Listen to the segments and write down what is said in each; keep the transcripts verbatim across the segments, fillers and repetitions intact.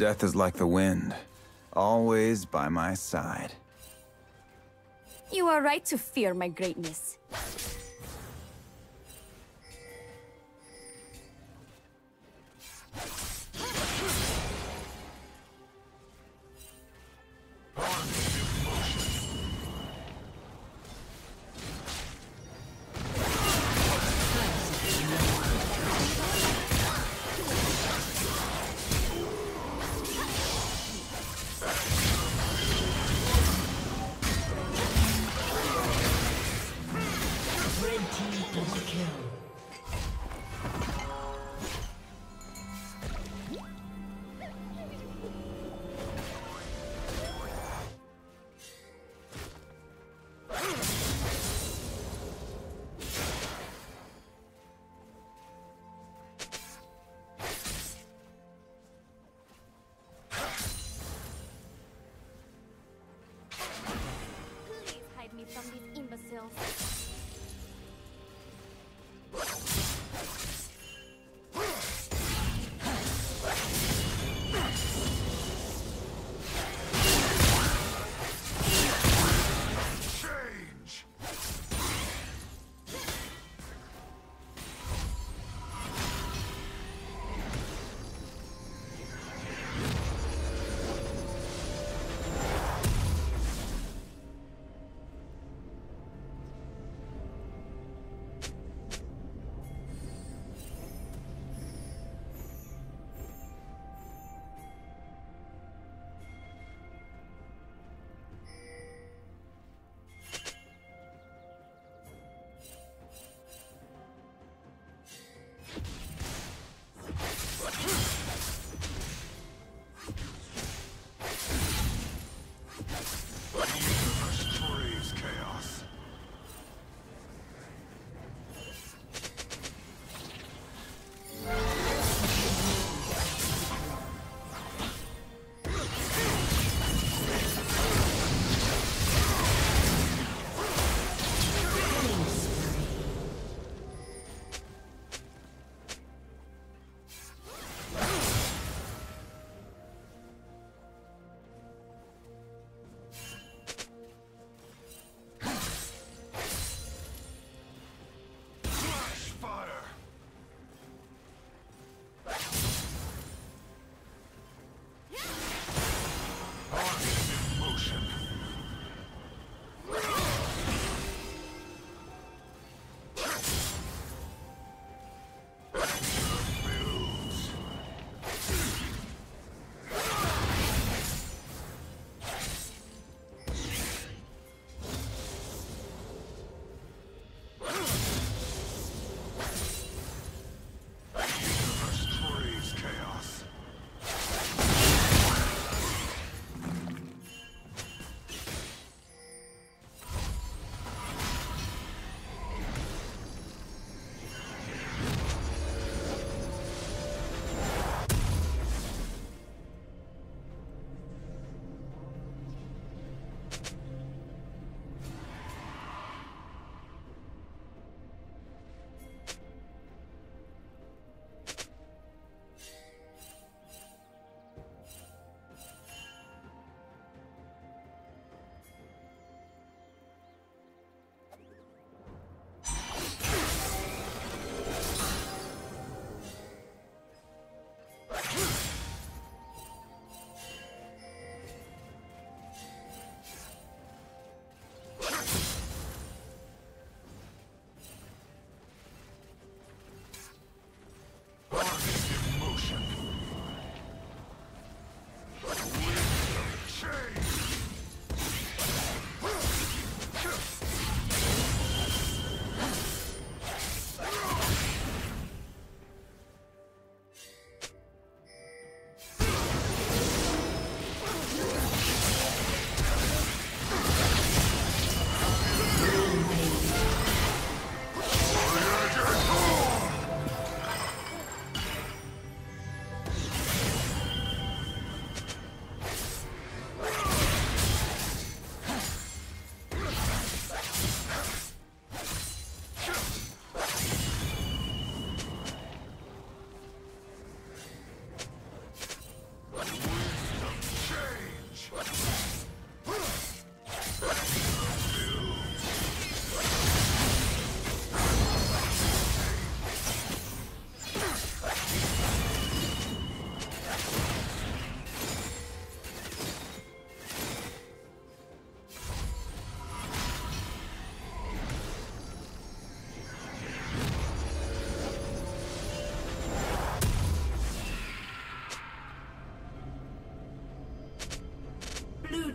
Death is like the wind, always by my side. You are right to fear my greatness.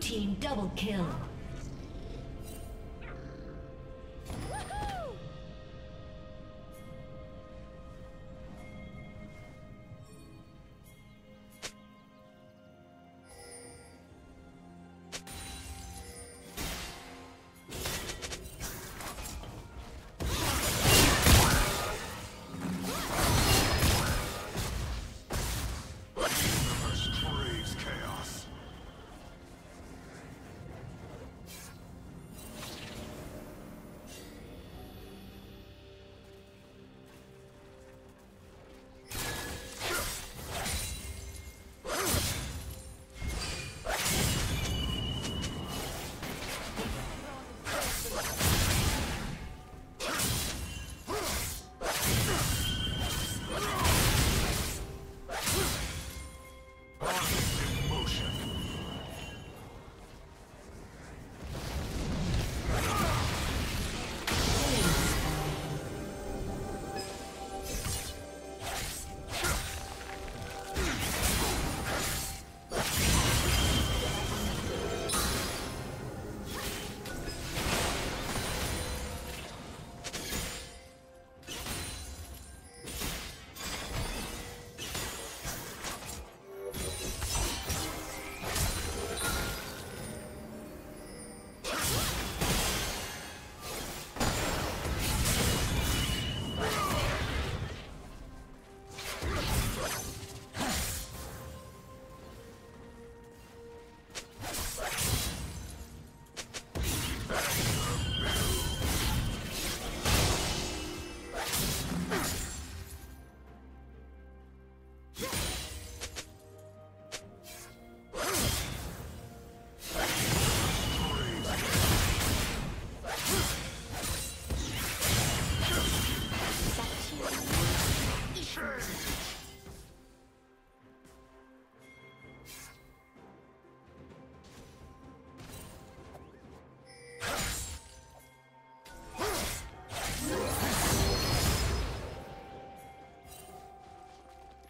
team double kill.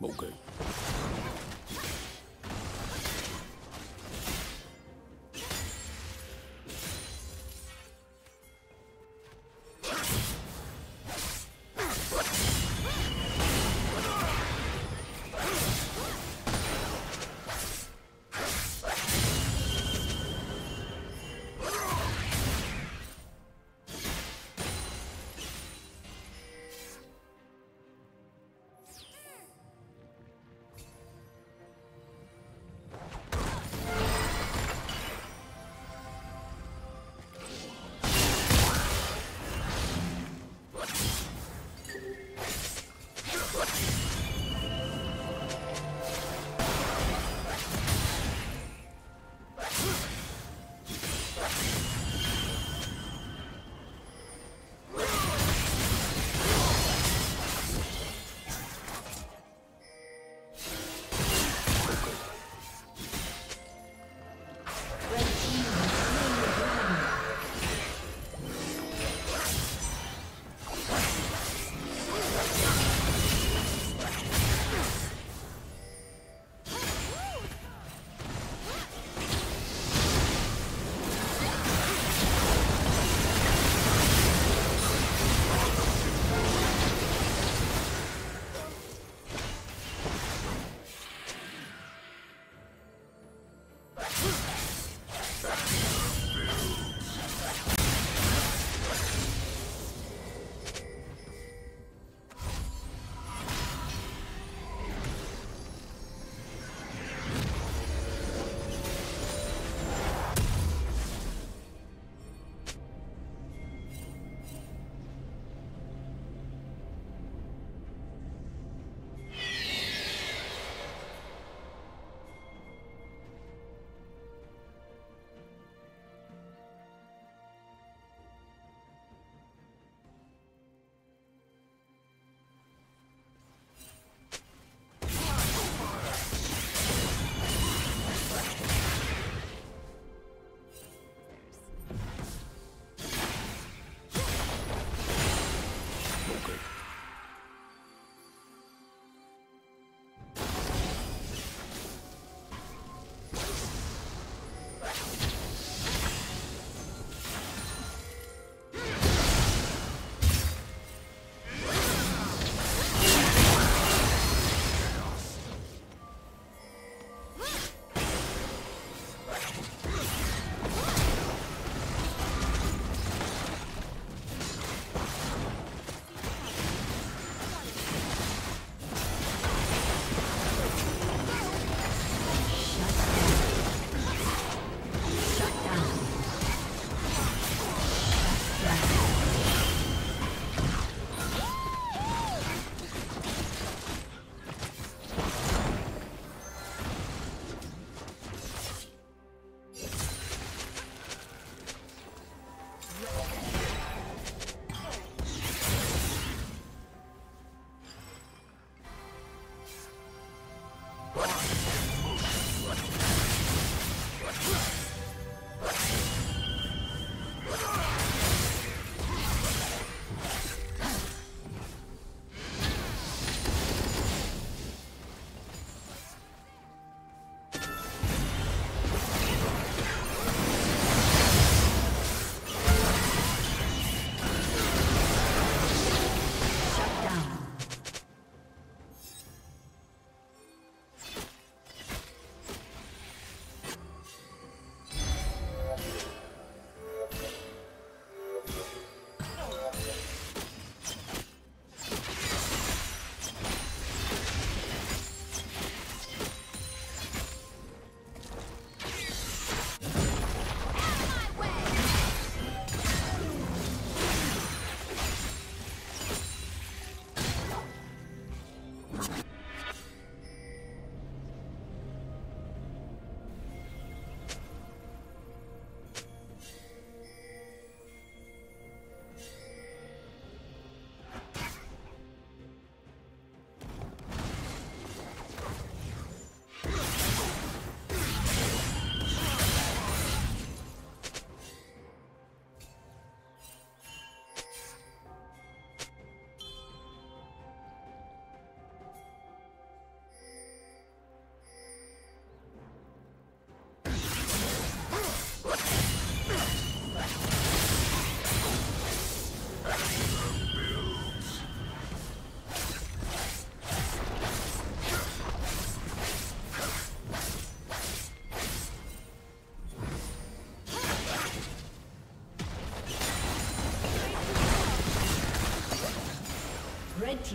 Okay.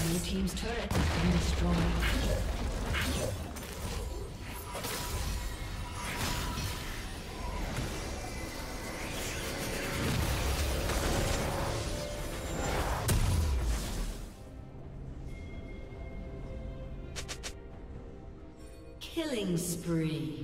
Blue team's turret has been destroyed. Killing spree.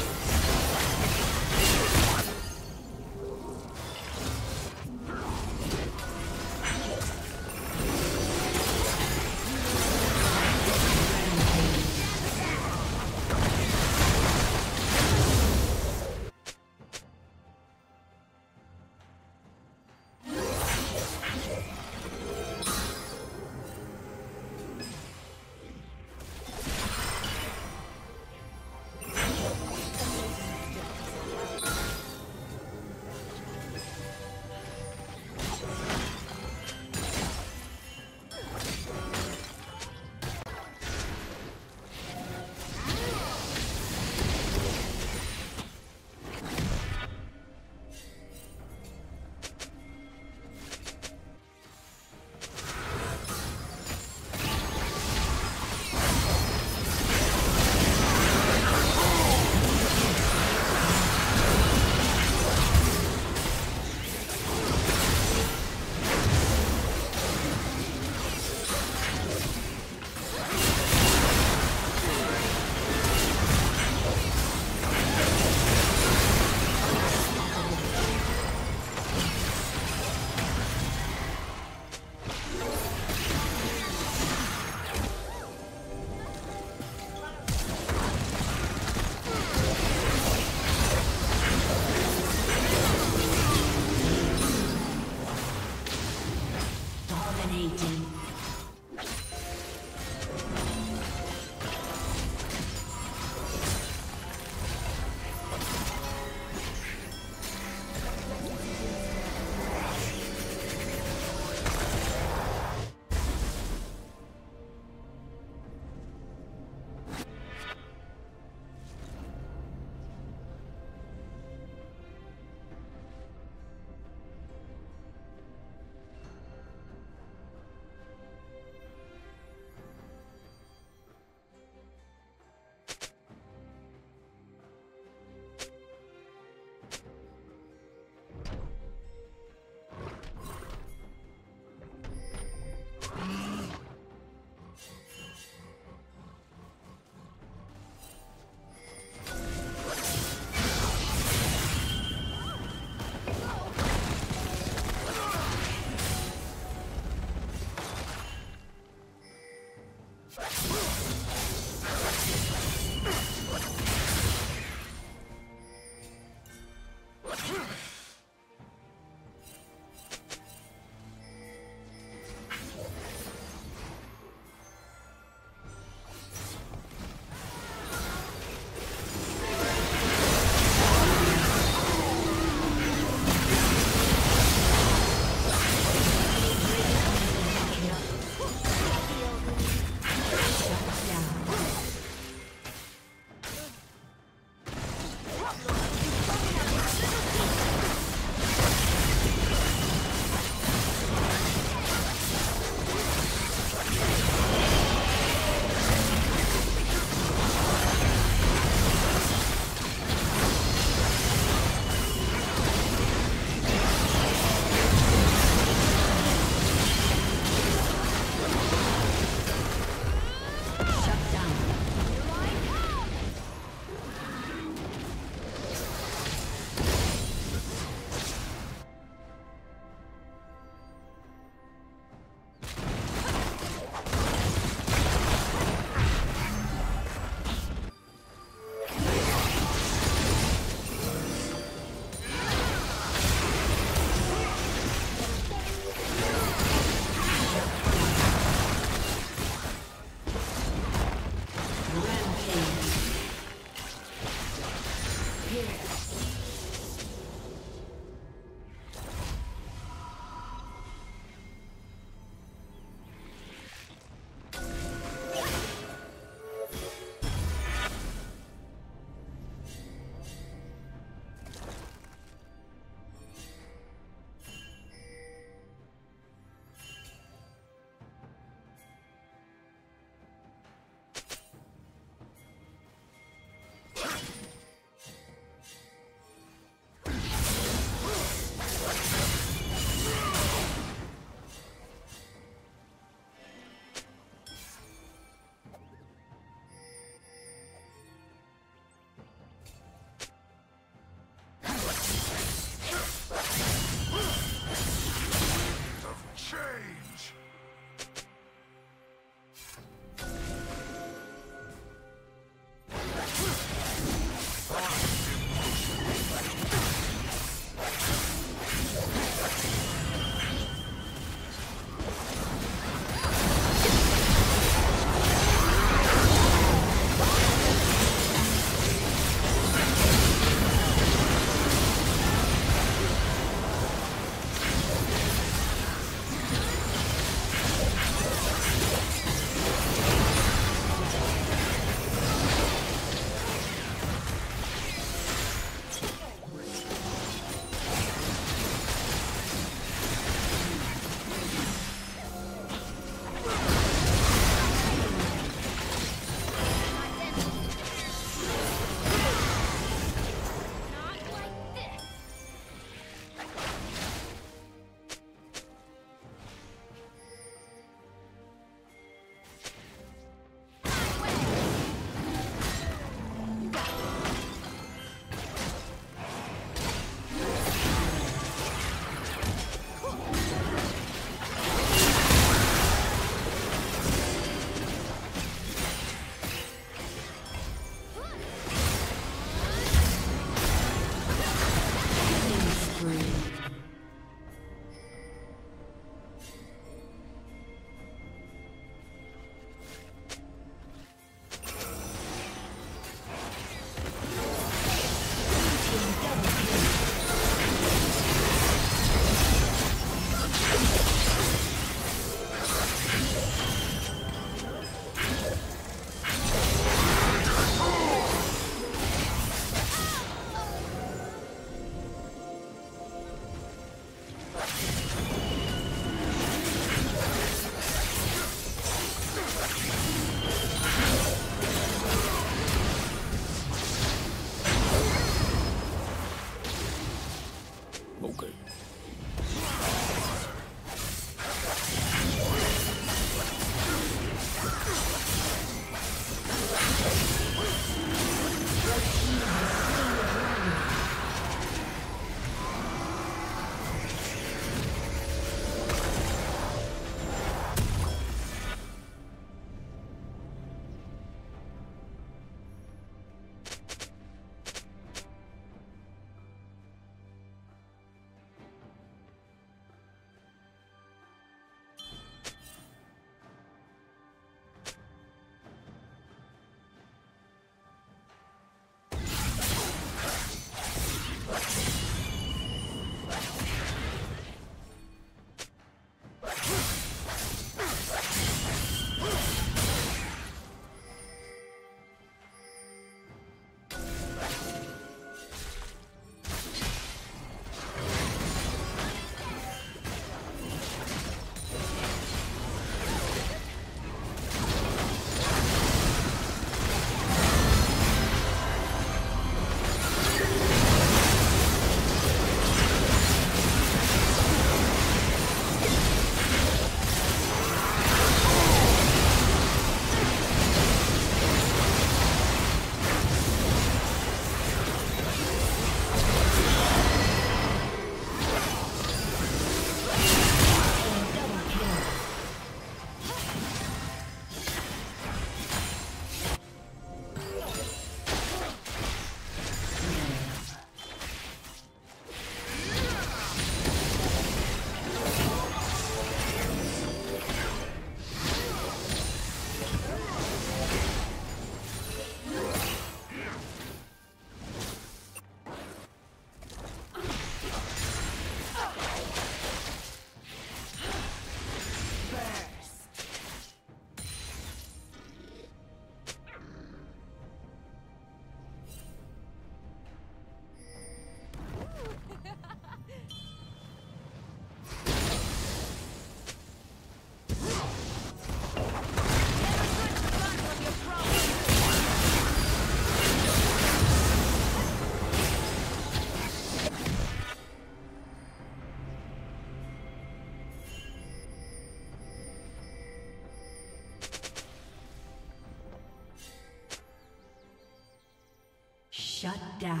down.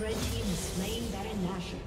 Red team is slain Baron Nashor.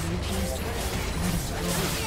Blue team's turret has been destroyed.